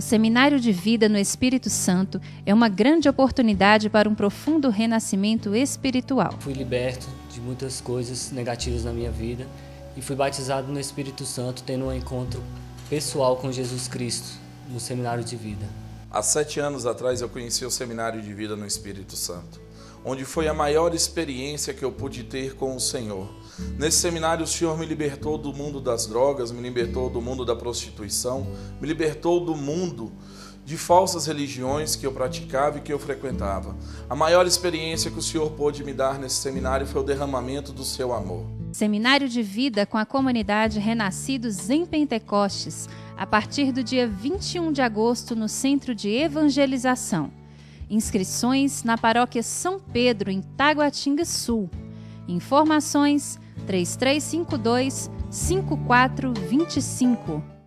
O Seminário de Vida no Espírito Santo é uma grande oportunidade para um profundo renascimento espiritual. Fui liberto de muitas coisas negativas na minha vida e fui batizado no Espírito Santo, tendo um encontro pessoal com Jesus Cristo no Seminário de Vida. Há 7 anos atrás eu conheci o Seminário de Vida no Espírito Santo, onde foi a maior experiência que eu pude ter com o Senhor. Nesse seminário o Senhor me libertou do mundo das drogas, me libertou do mundo da prostituição, me libertou do mundo de falsas religiões que eu praticava e que eu frequentava. A maior experiência que o Senhor pôde me dar nesse seminário foi o derramamento do seu amor. Seminário de Vida com a comunidade Renascidos em Pentecostes, a partir do dia 21 de agosto no Centro de Evangelização. Inscrições na Paróquia São Pedro, em Taguatinga Sul. Informações 3352-5425.